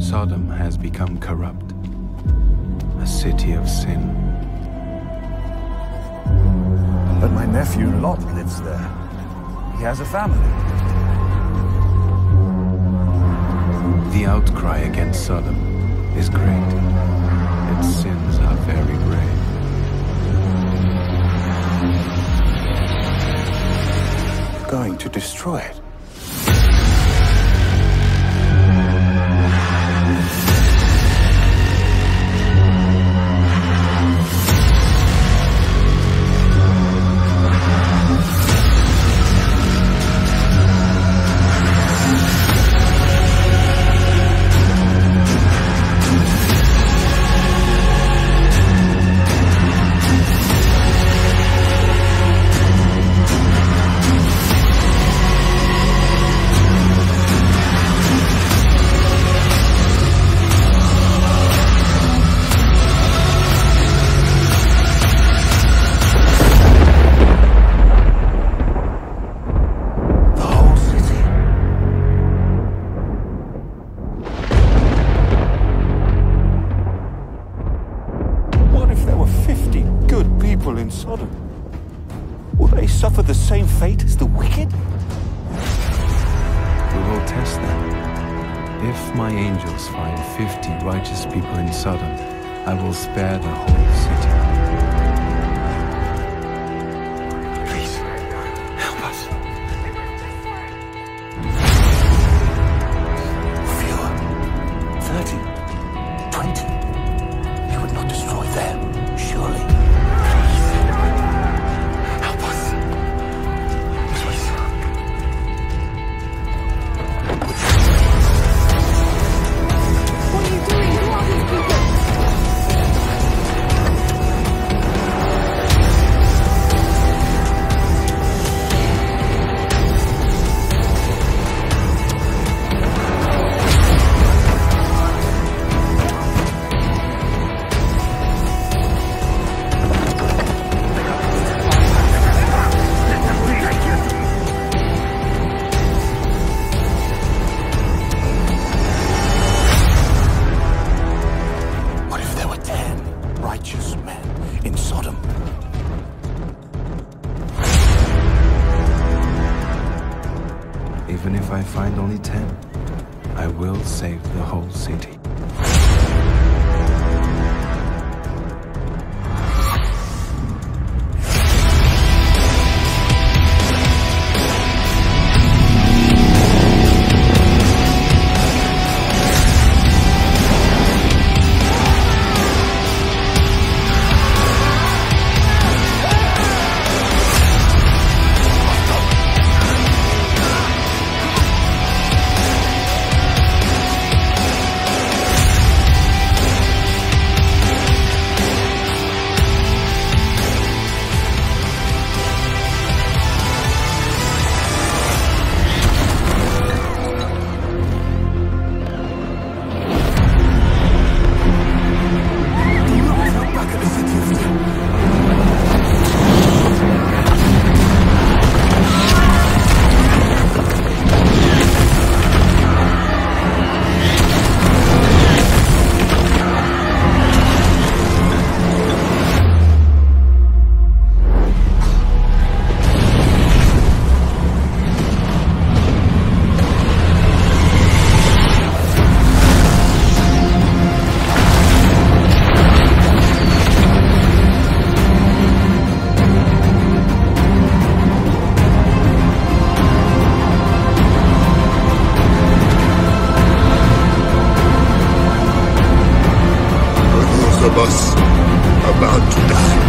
Sodom has become corrupt, a city of sin. But my nephew Lot lives there. He has a family. The outcry against Sodom is great. Its sins are very grave. Going to destroy it. In Sodom, will they suffer the same fate as the wicked? We will test them. If my angels find 50 righteous people in Sodom, I will spare the whole city. Please, help us. Fewer. 30. 20. You would not destroy them, surely. Righteous men in Sodom. Even if I find only 10, I will save the whole city. Of us about to die.